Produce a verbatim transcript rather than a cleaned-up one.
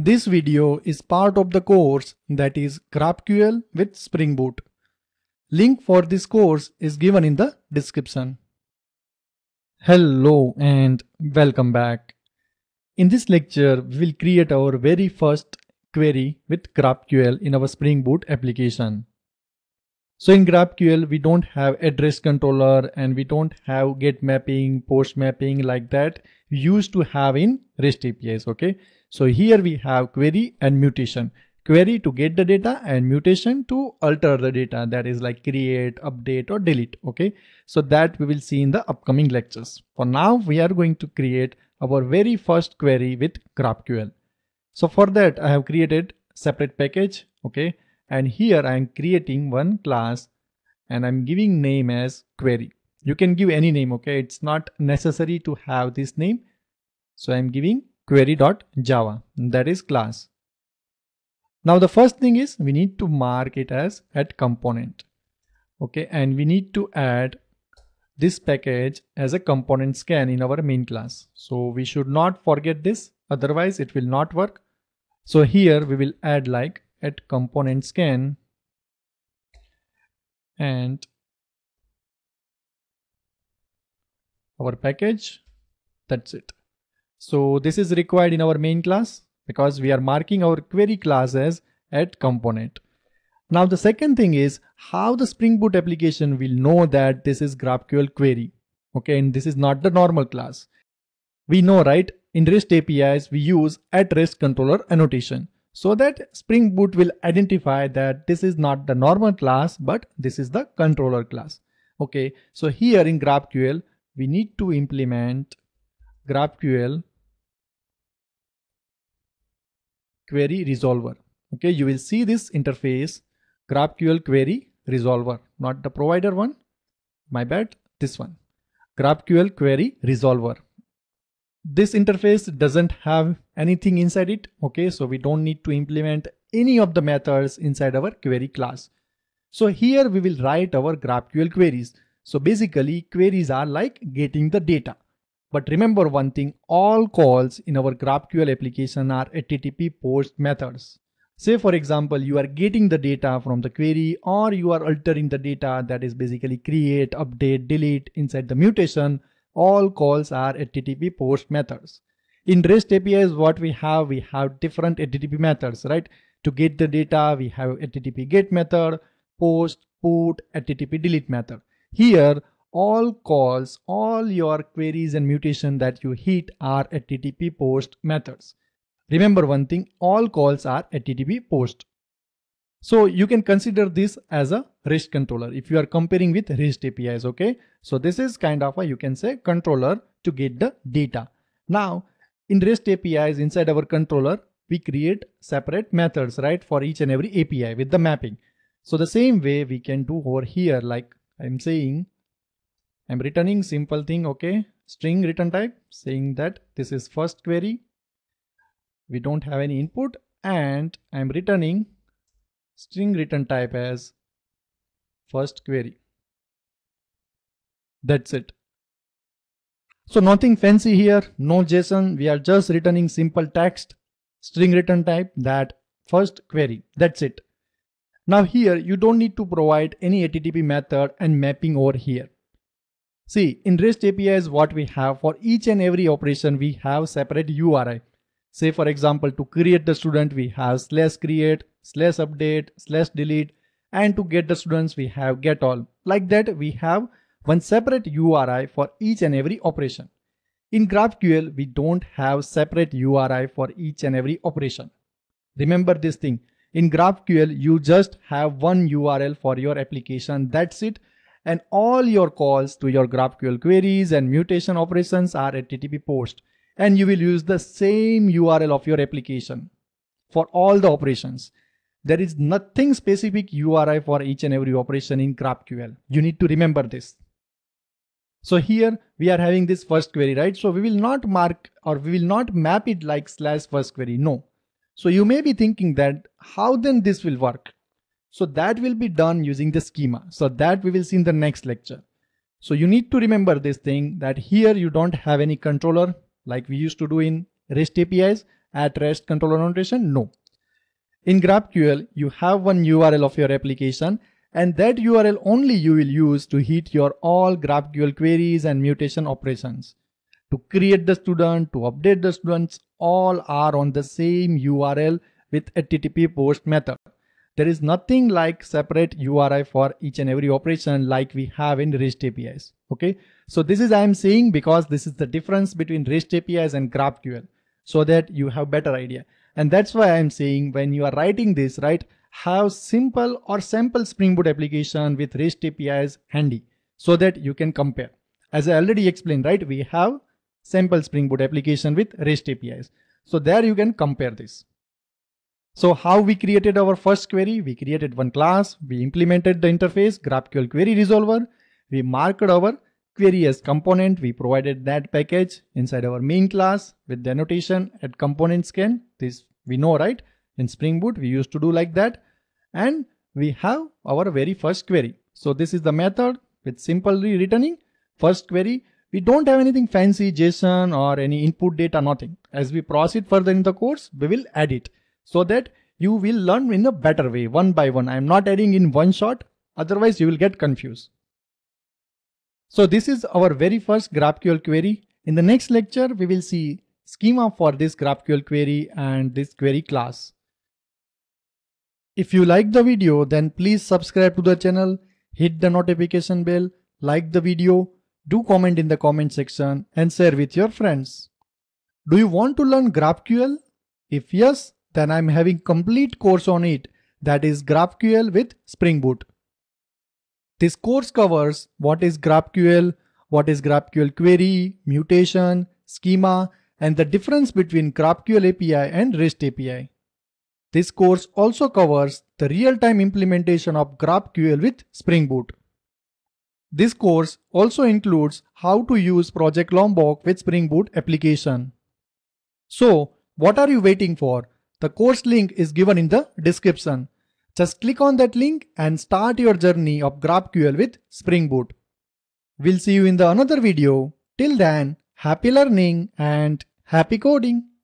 This video is part of the course that is GraphQL with Spring Boot. Link for this course is given in the description. Hello and welcome back. In this lecture, we will create our very first query with GraphQL in our Spring Boot application. So in GraphQL, we don't have address controller and we don't have get mapping, post mapping like that we used to have in REST A P Is, okay? So here we have query and mutation. Query to get the data and mutation to alter the data, that is like create, update or delete. Okay, so that we will see in the upcoming lectures. For now, we are going to create our very first query with GraphQL. So for that, I have created separate package. Okay, and here I am creating one class and I'm giving name as query. You can give any name. Okay, it's not necessary to have this name. So I'm giving query dot java, that is class. Now the first thing is we need to mark it as add component. Okay, and we need to add this package as a component scan in our main class. So we should not forget this, otherwise it will not work. So here we will add like add component scan and our package. That's it. So this is required in our main class because we are marking our query class as add component. Now the second thing is how the Spring Boot application will know that this is GraphQL query. Okay, and this is not the normal class. We know, right? In REST A P Is, we use at REST controller annotation so that Spring Boot will identify that this is not the normal class, but this is the controller class. Okay, so here in GraphQL, we need to implement GraphQL Query Resolver. Okay, you will see this interface, GraphQL Query Resolver, not the provider one, my bad, this one, GraphQL Query Resolver. This interface doesn't have anything inside it. Okay, so we don't need to implement any of the methods inside our query class. So here we will write our GraphQL queries. So basically queries are like getting the data. But remember one thing, all calls in our GraphQL application are H T T P POST methods. Say for example, you are getting the data from the query or you are altering the data, that is basically create, update, delete inside the mutation. All calls are H T T P POST methods. In REST A P Is, what we have, we have different H T T P methods, right? To get the data, we have H T T P GET method, POST, PUT, H T T P DELETE method. Here, all calls, all your queries and mutation that you hit are H T T P POST methods. Remember one thing, all calls are H T T P POST. So you can consider this as a REST controller if you are comparing with REST A P Is. Okay, so this is kind of a, you can say, controller to get the data. Now in REST A P Is, inside our controller, we create separate methods, right, for each and every A P I with the mapping. So the same way we can do over here, like I'm saying, I'm returning simple thing, okay, string return type, saying that this is first query, we don't have any input, and I'm returning string return type as first query. That's it. So nothing fancy here, no JSON, we are just returning simple text, string return type, that first query, that's it. Now here you don't need to provide any H T T P method and mapping over here. See, in REST A P Is, what we have, for each and every operation, we have separate U R I. Say for example, to create the student, we have slash create, slash update, slash delete, and to get the students, we have get all. Like that, we have one separate U R I for each and every operation. In GraphQL, we don't have separate U R I for each and every operation. Remember this thing. In GraphQL, you just have one U R L for your application. That's it. And all your calls to your GraphQL queries and mutation operations are H T T P POST, and you will use the same U R L of your application for all the operations. There is nothing specific U R I for each and every operation in GraphQL. You need to remember this. So here we are having this first query, right? So we will not mark or we will not map it like slash first query. No. So you may be thinking that how then this will work? So that will be done using the schema. So that we will see in the next lecture. So you need to remember this thing, that here you don't have any controller like we used to do in REST A P Is, at REST controller notation? No. In GraphQL, you have one U R L of your application, and that U R L only you will use to hit your all GraphQL queries and mutation operations. To create the student, to update the students, all are on the same U R L with H T T P POST method. There is nothing like separate U R I for each and every operation like we have in REST A P Is. Okay, so this is I am saying because this is the difference between REST A P Is and GraphQL, so that you have better idea. And that's why I am saying when you are writing this, right, have simple or sample Spring Boot application with REST A P Is handy so that you can compare. As I already explained, right, we have sample Spring Boot application with REST A P Is. So there you can compare this. So how we created our first query? We created one class, we implemented the interface GraphQL Query Resolver, we marked our query as component, we provided that package inside our main class with the annotation at component scan. This we know, right? In Spring Boot, we used to do like that. And we have our very first query. So this is the method with simply returning first query. We don't have anything fancy JSON or any input data, nothing. As we proceed further in the course, we will add it so that you will learn in a better way, one by one. I am not adding in one shot, otherwise you will get confused. So this is our very first GraphQL query. In the next lecture, we will see schema for this GraphQL query and this query class. If you like the video, then please subscribe to the channel, hit the notification bell, like the video, do comment in the comment section and share with your friends. Do you want to learn GraphQL? If yes, then I'm having complete course on it, that is GraphQL with Spring Boot. This course covers what is GraphQL, what is GraphQL query, mutation, schema, and the difference between GraphQL A P I and REST A P I. This course also covers the real-time implementation of GraphQL with Spring Boot. This course also includes how to use Project Lombok with Spring Boot application. So, what are you waiting for? The course link is given in the description. Just click on that link and start your journey of GraphQL with Spring Boot. We'll see you in the another video. Till then, happy learning and happy coding.